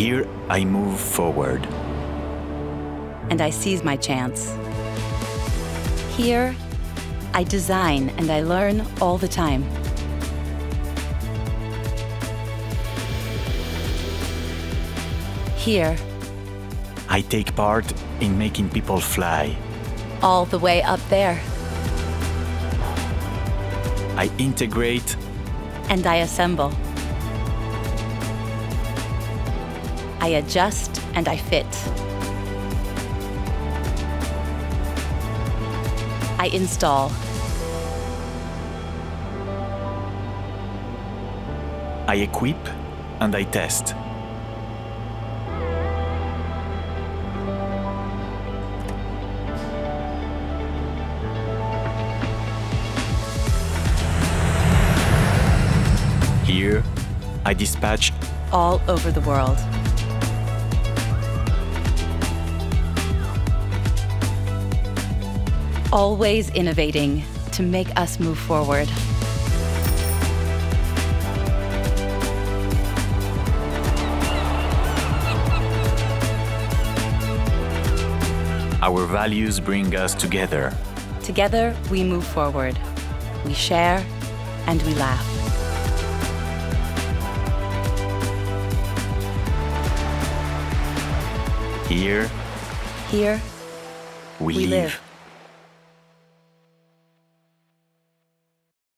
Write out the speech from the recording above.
Here, I move forward. And I seize my chance. Here, I design and I learn all the time. Here, I take part in making people fly. All the way up there. I integrate. And I assemble. I adjust and I fit. I install. I equip and I test. Here, I dispatch all over the world. Always innovating to make us move forward. Our values bring us together. Together, we move forward. We share and we laugh. Here we live.